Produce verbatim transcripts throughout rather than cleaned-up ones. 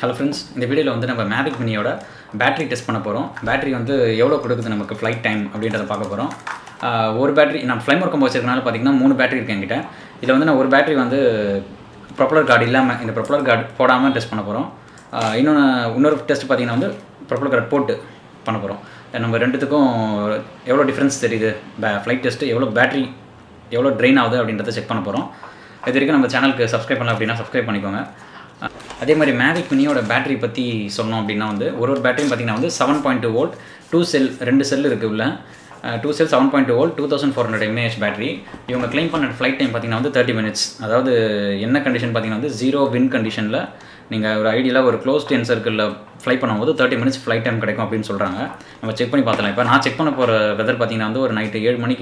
Hello friends, in this video we will Mavic Mini battery test battery is flight time uh, one battery in fly mode three battery one battery is propeller guard illa propeller guard podama test panna porom uh, innona test pathina propeller guard port panna porom namm renduthukkum evlo difference theriyudhu flight test evlo battery evlo drain avudhu abindratha check panna porom idhirikku nama channel ku subscribe panna appadina subscribe panikonga adhe mari Mavic Mini oda battery pathi solnom appadina vandu oru battery pathina vandu seven point two volt two cell rendu cell irukku ulla Uh, two cells seven point two volt two thousand four hundred milliamp hour battery. You can claim on flight time thirty minutes. That is condition zero wind condition la. Ninga closed in circle fly thirty minutes flight time check panni paathalam. Check panna weather night seven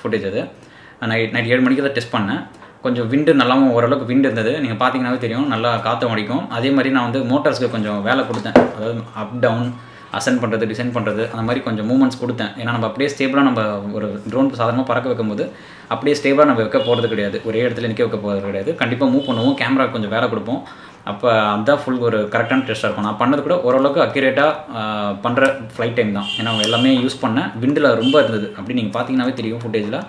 footage night seven test panna. Wind nalla wind irundhathu. Motors up down. Ascend பண்றது descend பண்றது அந்த மாதிரி கொஞ்சம் movements கொடுத்தேன் ஏனா நம்ம அப்படியே ஸ்டேபிளா நம்ம ஒரு drone சாதாரணமா பறக்க வைக்கும்போது அப்படியே ஸ்டேபிளா நம்ம வைக்க போறது கிடையாது ஒரே இடத்துல நிக்க வைக்க போறது கிடையாது கண்டிப்பா மூவ் பண்ணுவோம் கேமரா கொஞ்சம் வேற கொடுப்போம் அப்ப அந்த ফুল ஒரு கரெக்ட்டான டெஸ்டா இருக்கும் நான் பண்ணது கூட ஓரளவுக்கு அக்யூரேட்டா பண்ற ஃளைட் டைம் தான் ஏனா எல்லாமே யூஸ் பண்ண விண்ட்ல ரொம்ப இருந்தது அப்படி நீங்க பாத்தீங்கனாவே தெரியும் ஃபுட்டேஜ்ல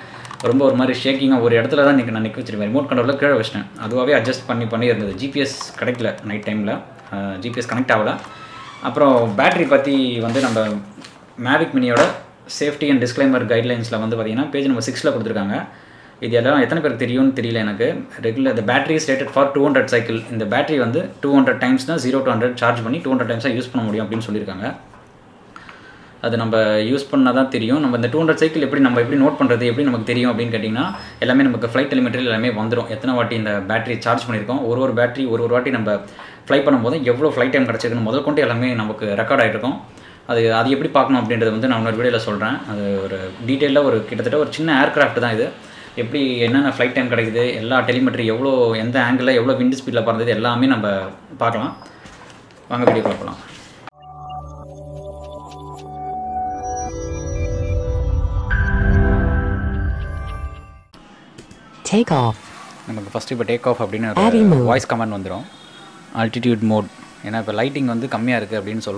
ரொம்ப ஒரு மாதிரி ஷேக்கிங்கா ஒரு இடத்துல தான் நிக்க நான் நிக்க வச்சிருவேன் ரிமோட் கண்ட்ரோல்ல கீழ வச்சேன் அதுவாவே அட்ஜஸ்ட் பண்ணி பண்ணி இருந்தது G P S கிடைக்கல நைட் டைம்ல G P S கனெக்ட் ஆகல Now, battery we have the Mavic Mini safety and disclaimer guidelines on page number six. The battery is rated for two hundred cycles. The battery is two hundred times zero to one hundred charge two hundred times use it. If we use the two hundred cycle, we can note how we know the flight telemetry. The battery charge one battery, one fly flight time record. That's how we the detail flight time telemetry, angle, wind speed. Take off. First we take off voice command altitude mode. Because lighting is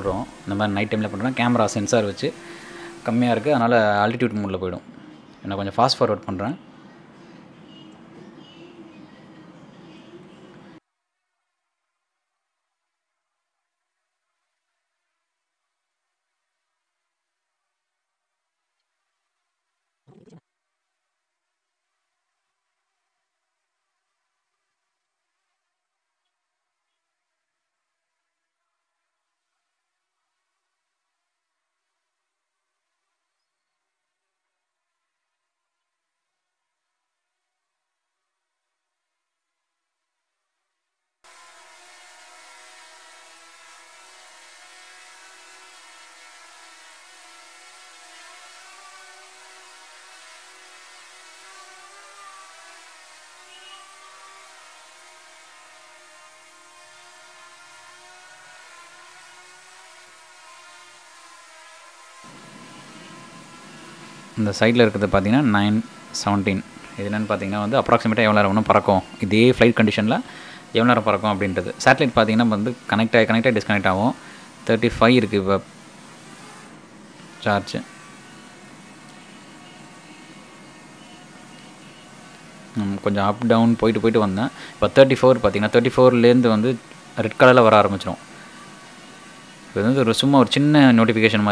low. We night time camera sensor vச்சு கம்மியா இருக்கு அதனால altitude mode ல போய்டும். நான் கொஞ்சம் fast forward பண்றேன். The side is nine seventeen. This is approximately the flight condition. The satellite is connected, connected, disconnected. thirty-five charge. Up down, thirty-four. thirty-four is red color. This is a notification.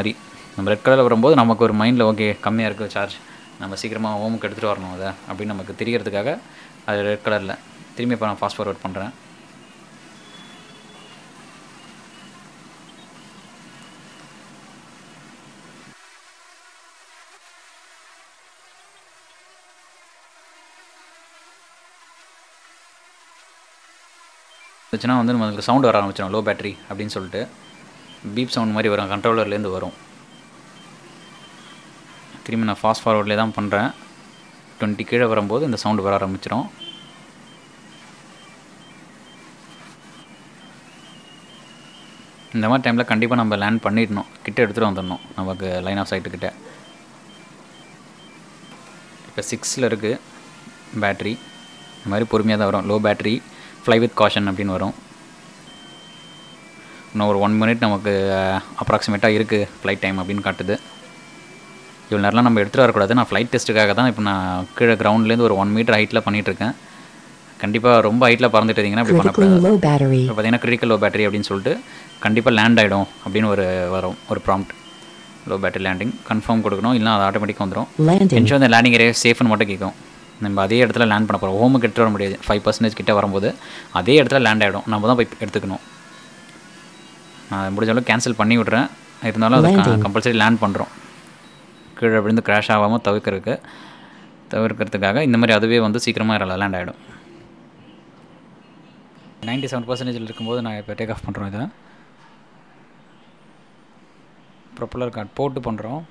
We have a mind that charge. We have a home that we have to do. We have to do it. Fast forward. The sound is low battery. Beep sound is a controller. I fast forward twenty K in the sound vara arambichirom indha time la kandipa namba land pannidnom kitta eduthu vandannom namakku line of sight kitta ipo six la irukku battery indha mari porumiyada varum low battery fly with caution appdin varum இன்னும் ஒரு one minute நமக்கு அப்ராக்சிமேட்டாக இருக்குது flight time அப்படின்னு காட்டுது. இவ்வளோ நேரம்லாம் நம்ம எடுத்துகிட்டு வரக்கூடாது. நான் ஃப்ளைட் டெஸ்ட்டுக்காக தான் இப்போ நான் கீழே கிரவுண்ட்லேருந்து ஒரு ஒன் மீட்டர் ஹைட்டில் பண்ணிகிட்ருக்கேன். கண்டிப்பாக ரொம்ப ஹைட்டில் பறந்துட்டு இருந்தீங்கன்னா அப்படி பண்ணக்கூடாது. இப்போ பார்த்தீங்கன்னா கிரிட்டிக்கல் லோ பேட்டரி அப்படின்னு சொல்லிட்டு கண்டிப்பாக லேண்ட் ஆகிடும் அப்படின்னு ஒரு வரும் ஒரு prompt. Low battery landing confirm கொடுக்கணும், இல்லைனா அது ஆட்டோமேட்டிக்காக வந்துடும். என்ஷோர் அந்த லேண்டிங் ஏரியா சேஃப்னு மட்டும் கேட்கும். நம்ம அதே இடத்துல லேண்ட் பண்ண போகிறோம், ஹோமுக்கு எடுத்துகிட்டு வர முடியாது. ஃபைவ் பர்சன்டேஜ் கிட்டே வரும்போது அதே இடத்துல லேண்ட் ஆகிடும், நம்ம தான் போய் எடுத்துக்கணும். நான் முடிஞ்சாலும் கேன்சல் பண்ணி விட்றேன், இருந்தாலும் அது கம்பல்சரி லேண்ட் பண்ணுறோம். கீழே விழுந்து கிராஷ் ஆகாமல் தவிர்க்கிறதுக்கு தவிர்க்கிறதுக்காக இந்த மாதிரி அதுவே வந்து சீக்கிரமாக லேண்ட் ஆகிடும். நைன்ட்டி செவன் பர்சன்டேஜில் இருக்கும்போது நான் இப்போ டேக் ஆஃப் பண்ணுறோம். இதை ப்ரொப்பலர் கார்ட் போட்டு பண்ணுறோம்.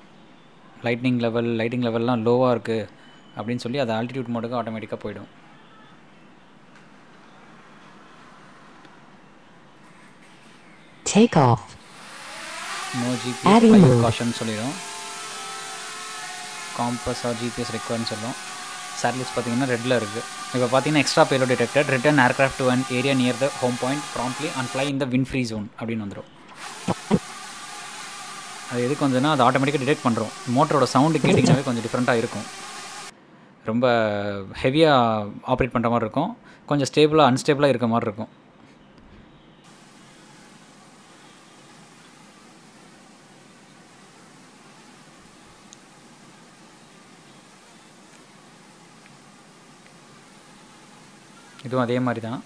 லைட்னிங் லெவல் லைட்டிங் லெவல்லாம் லோவாக இருக்குது அப்படின்னு சொல்லி அது ஆல்டிடியூட் மோடுக்கு ஆட்டோமேட்டிக்காக போயிடும். Take off no GPS caution சொல்லிடும். காம்பஸ் ஆர் ஜிபிஎஸ் ரெக்வயர்னு சொல்லும். சேட்டலைட்ஸ் பார்த்தீங்கன்னா ரெட்டில் இருக்குது. இப்போ பார்த்தீங்கன்னா extra payload detected, return aircraft to an area near the home point promptly and fly in the wind free zone அப்படின்னு வந்துடும். அது எதுக்கு வந்துன்னா அது ஆட்டோமேட்டிக்காக டிடெக்ட் பண்ணுறோம். மோட்டரோட சவுண்டு கேட்டிங்கனாவே கொஞ்சம் டிஃப்ரெண்ட்டாக இருக்கும். ரொம்ப ஹெவியாக ஆப்ரேட் பண்ணுற மாதிரி இருக்கும், கொஞ்சம் ஸ்டேபிளாக அன்ஸ்டேபிளாக இருக்க மாதிரி இருக்கும். இதுவும் அதே மாதிரி தான்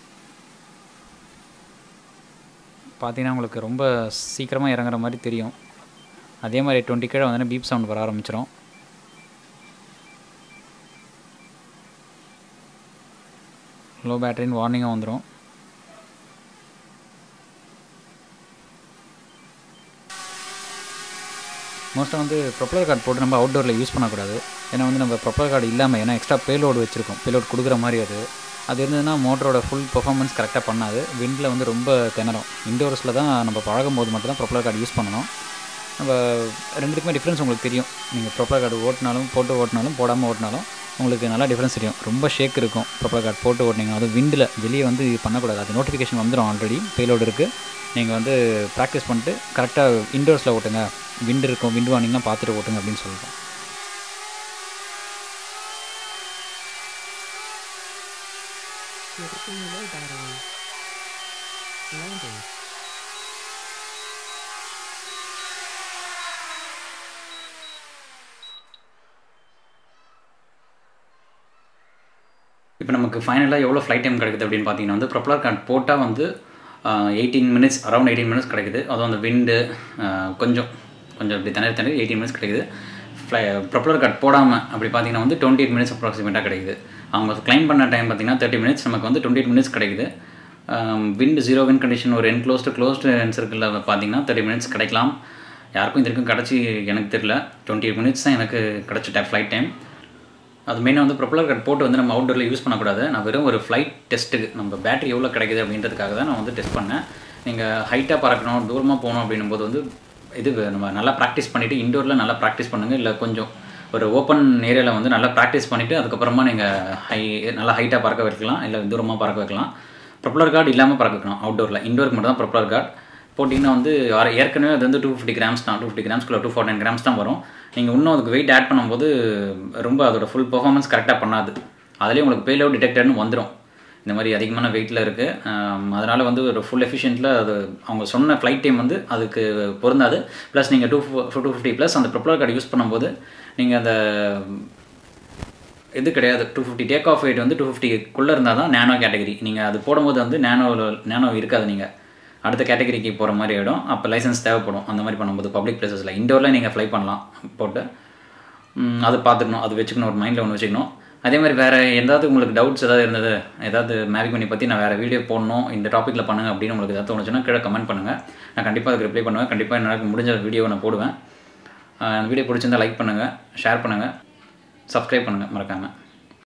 பார்த்தீங்கன்னா உங்களுக்கு ரொம்ப சீக்கிரமாக இறங்குற மாதிரி தெரியும். அதே மாதிரி டுவெண்ட்டி கீழே வந்தோன்னா பீப் சவுண்ட் வர ஆரம்பிச்சிடும். லோ பேட்டரின்னு வார்னிங்காக வந்துடும். மோஸ்ட்டாக வந்து ப்ரொப்பலர் கார்டு போட்டு நம்ம அவுட்டோரில் யூஸ் பண்ணக்கூடாது. ஏன்னா வந்து நம்ம ப்ரொப்பலர் கார்டு இல்லாமல் ஏன்னா எக்ஸ்ட்ரா பேலோடு வச்சுருக்கோம், பேலோட் கொடுக்குற மாதிரி. அது அது இருந்ததுன்னா மோட்டரோட ஃபுல் பெர்ஃபார்மன்ஸ் கரெக்டாக பண்ணாது. விண்டில் வந்து ரொம்ப திணறும். இன்டோர்ஸில் தான் நம்ம பழகும் போது மட்டும் தான் ப்ரொப்பலர் கார்டு யூஸ் பண்ணணும். நம்ம ரெண்டுக்குமே டிஃப்ரென்ஸ் உங்களுக்கு தெரியும். நீங்கள் ப்ரொப்பலர் கார்டு ஓட்டினாலும் போட்டு ஓட்டினாலும் போடாமல் ஓட்டினாலும் உங்களுக்கு நல்லா டிஃப்ரென்ஸ் தெரியும். ரொம்ப ஷேக் இருக்கும் ப்ரொப்பலர் கார்டு போட்டு ஓட்டினீங்கன்னா. அதுவும் விண்டில் வெளியே வந்து பண்ணக்கூடாது. அது நோட்டிஃபிகேஷன் வந்துடும், ஆல்ரெடி பேலோடு இருக்குது. நீங்கள் வந்து ப்ராக்டிஸ் பண்ணிட்டு கரெக்டாக இன்டோர்ஸில் ஓட்டுங்க, விண்டு இருக்கும், விண்டு வாங்கினா பார்த்துட்டு ஓட்டுங்க அப்படின்னு சொல்லிட்டோம். இப்போ நமக்கு ஃபைனலாக எவ்வளோ ஃப்ளைட் டைம் கிடைக்குது அப்படின்னு பார்த்தீங்கன்னா வந்து ப்ரொப்பலர் கார்டு போட்டால் வந்து eighteen minutes around eighteen minutes கிடைக்குது. அதுவும் அந்த விண்டு கொஞ்சம் கொஞ்சம் அப்படி தண்ணி தண்ணி எயிட்டீன் மினிட்ஸ் கிடைக்குது. ஃப்ளை ப்ரொப்பலர் கார்டு போடாமல் அப்படி பார்த்தீங்கன்னா வந்து டுவெண்ட்டி எயிட் மினிட்ஸ் அப்ராக்சிமேட்டாக கிடைக்குது. அவங்க கிளைம் பண்ண டைம் பார்த்தீங்கன்னா தேர்ட்டி மினிட்ஸ், நமக்கு வந்து டுவெண்ட்டி எயிட் மினிட்ஸ் கிடைக்குது. விண்டு ஜீரோ வின் கண்டிஷன் ஒரு என் க்ளோஸ்டு க்ளோஸ்டு என் சர்க்கிளில் பார்த்தீங்கன்னா தேர்ட்டி மினிட்ஸ் கிடைக்கலாம். யாருக்கும் இதற்கும் கிடச்சி எனக்கு தெரியல. டுவெண்ட்டி எயிட் மினிட்ஸ் தான் எனக்கு கிடச்சிட்டேன் ஃப்ளைட் டைம். அது மெயினாக வந்து ப்ரொப்பலர் கார்டு போட்டு வந்து நம்ம அவுட்டோரில் யூஸ் பண்ணக்கூடாது. நான் வெறும் ஒரு ஃப்ளைட் டெஸ்ட்டுக்கு நம்ம பேட்டரி எவ்வளோ கிடைக்குது அப்படின்றதுக்காக தான் நான் வந்து டெஸ்ட் பண்ணேன். நீங்கள் ஹைட்டாக பறக்கணும், தூரமாக போகணும் அப்படின்னும் போது வந்து இது நம்ம நல்லா ப்ராக்டிஸ் பண்ணிவிட்டு இன்டோரில் நல்லா ப்ராக்டிஸ் பண்ணுங்கள். இல்லை கொஞ்சம் ஒரு ஓப்பன் ஏரியாவில் வந்து நல்லா ப்ராக்டிஸ் பண்ணிவிட்டு அதுக்கப்புறமா நீங்கள் ஹை நல்லா ஹைட்டாக பறக்க வைக்கலாம், இல்லை தூரமாக பறக்க வைக்கலாம். ப்ரொப்பலர் கார்டு இல்லாமல் பறக்க வைக்கணும் அவுட்டோரில். இன்டோருக்கு மட்டும் தான் ப்ரொப்பலர் கார்டு போட்டிங்கன்னா வந்து ஏற்கனவே அது வந்து டூ ஃபிஃப்டி கிராம்ஸ் தான், டூ ஃபிஃப்டி கிராம்ஸ்க்குள்ள டூ ஃபார்ட்டி நைன் கிராம்ஸ் தான் வரும். நீங்கள் இன்னும் அதுக்கு வெயிட் ஆட் பண்ணும்போது ரொம்ப அதோட ஃபுல் பெர்ஃபார்மன்ஸ் கரெக்டாக பண்ணாது. அதுலேயும் உங்களுக்கு பேலோட் டிடெக்டர்னு வந்துடும். இந்த மாதிரி அதிகமான வெயிட்டில் இருக்குது, அதனால் வந்து ஒரு ஃபுல் எஃபிஷியன்ட்டில் அது அவங்க சொன்ன ஃப்ளைட் டைம் வந்து அதுக்கு பொருந்தாது. ப்ளஸ் நீங்கள் டூ டூ ஃபிஃப்டி ப்ளஸ் அந்த ப்ரொப்பலர் கார்டு யூஸ் பண்ணும்போது நீங்கள் அந்த இது கிடையாது. Two fifty take off weight வந்து டூ ஃபிஃப்டிக்குள்ளே இருந்தால் தான் நேனோ கேட்டகரி. நீங்கள் அது போடும்போது வந்து நேனோ நேனோ இருக்காது, நீங்கள் அடுத்த கேட்டகரிக்கு போகிற மாதிரி ஆகிடும். அப்போ லைசன்ஸ் தேவைப்படும். அந்த மாதிரி பண்ணும்போது பப்ளிக் ப்ளேஸஸில் இண்டோரில் நீங்கள் ஃப்ளை பண்ணலாம் போட்டு அது பார்த்துக்கணும், அது வச்சுக்கணும், ஒரு மைண்டில் ஒன்று வச்சுக்கணும். அதே மாதிரி வேறு ஏதாவது உங்களுக்கு டவுட்ஸ் ஏதாவது இருந்தது, ஏதாவது மேவிக் மினி பற்றி நான் வேறு வீடியோ போடணும், இந்த டாப்பிக்கில் பண்ணுங்கள் அப்படின்னு உங்களுக்கு ஏதாவது தோணுச்சுன்னா கீழே கமெண்ட் பண்ணுங்கள். நான் கண்டிப்பாக அதுக்கு ரிப்ளை பண்ணுவேன். கண்டிப்பாக என்னால் முடிஞ்ச வீடியோவை நான் போடுவேன். அந்த வீடியோ பிடிச்சிருந்தால் லைக் பண்ணுங்கள், ஷேர் பண்ணுங்கள், சப்ஸ்கிரைப் பண்ணுங்கள் மறக்காமல்.